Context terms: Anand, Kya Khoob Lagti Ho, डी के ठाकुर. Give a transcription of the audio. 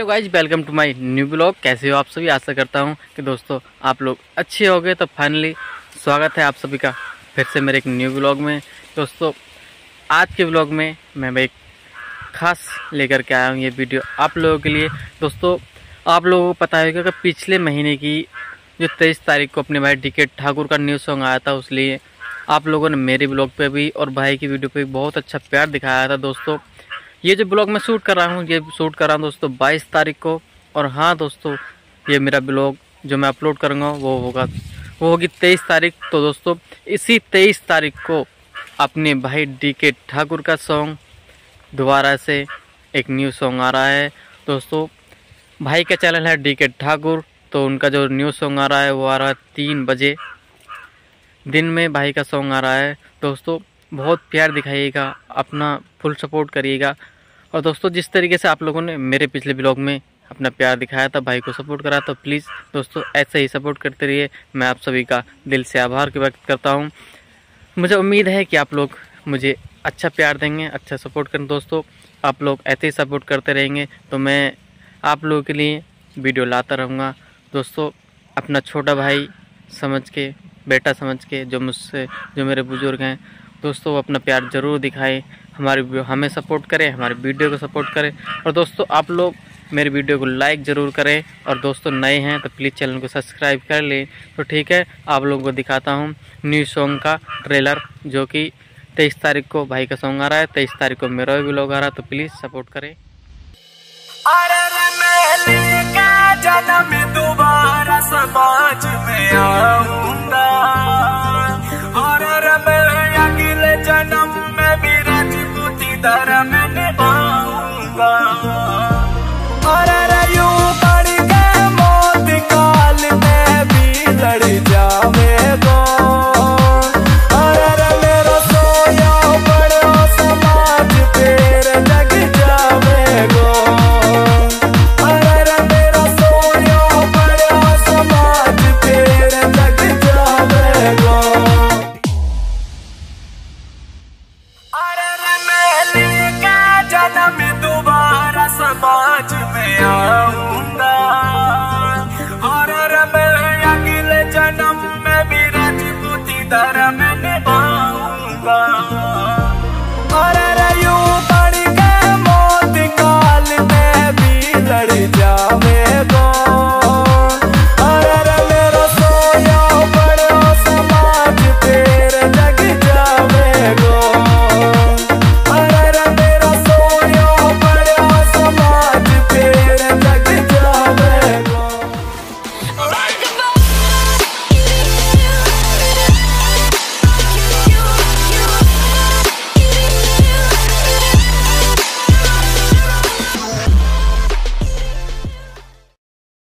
Hello guys, welcome to my new blog. कैसे हो आप सभी? आशा करता हूं कि दोस्तों आप लोग अच्छे हो गए। तो फाइनली स्वागत है आप सभी का फिर से मेरे एक न्यू ब्लॉग में। दोस्तों आज के ब्लॉग में मैं एक खास लेकर के आया हूं ये वीडियो आप लोगों के लिए। दोस्तों आप लोगों को पता होगा कि पिछले महीने की जो 23 तारीख को अपने भाई डी के ठाकुर का न्यू सॉन्ग आया था, उसलिए आप लोगों ने मेरे ब्लॉग पर भी और भाई की वीडियो पर भी बहुत अच्छा प्यार दिखाया था। दोस्तों ये जो ब्लॉग मैं शूट कर रहा हूँ दोस्तों 22 तारीख को। और हाँ दोस्तों, ये मेरा ब्लॉग जो मैं अपलोड करूँगा वो होगी 23 तारीख। तो दोस्तों इसी 23 तारीख को अपने भाई डी के ठाकुर का सॉन्ग दोबारा से एक न्यू सॉन्ग आ रहा है। दोस्तों भाई का चैनल है डी के ठाकुर, तो उनका जो न्यू सॉन्ग आ रहा है वो आ रहा है 3 बजे दिन में भाई का सॉन्ग आ रहा है। दोस्तों बहुत प्यार दिखाइएगा, अपना फुल सपोर्ट करिएगा। और दोस्तों जिस तरीके से आप लोगों ने मेरे पिछले ब्लॉग में अपना प्यार दिखाया था, भाई को सपोर्ट करा, तो प्लीज़ दोस्तों ऐसे ही सपोर्ट करते रहिए। मैं आप सभी का दिल से आभार व्यक्त करता हूं। मुझे उम्मीद है कि आप लोग मुझे अच्छा प्यार देंगे, अच्छा सपोर्ट करें। दोस्तों आप लोग ऐसे ही सपोर्ट करते रहेंगे तो मैं आप लोगों के लिए वीडियो लाता रहूँगा। दोस्तों अपना छोटा भाई समझ के, बेटा समझ के, जो मेरे बुज़ुर्ग हैं दोस्तों, वो अपना प्यार ज़रूर दिखाएं, हमें सपोर्ट करें, हमारे वीडियो को सपोर्ट करें। और दोस्तों आप लोग मेरे वीडियो को लाइक ज़रूर करें। और दोस्तों नए हैं तो प्लीज़ चैनल को सब्सक्राइब कर लें। तो ठीक है, आप लोगों को दिखाता हूं न्यू सॉन्ग का ट्रेलर, जो कि 23 तारीख को भाई का सॉन्ग आ रहा है, 23 तारीख को मेरा भी ब्लॉग आ रहा है। तो प्लीज़ सपोर्ट करें। अरे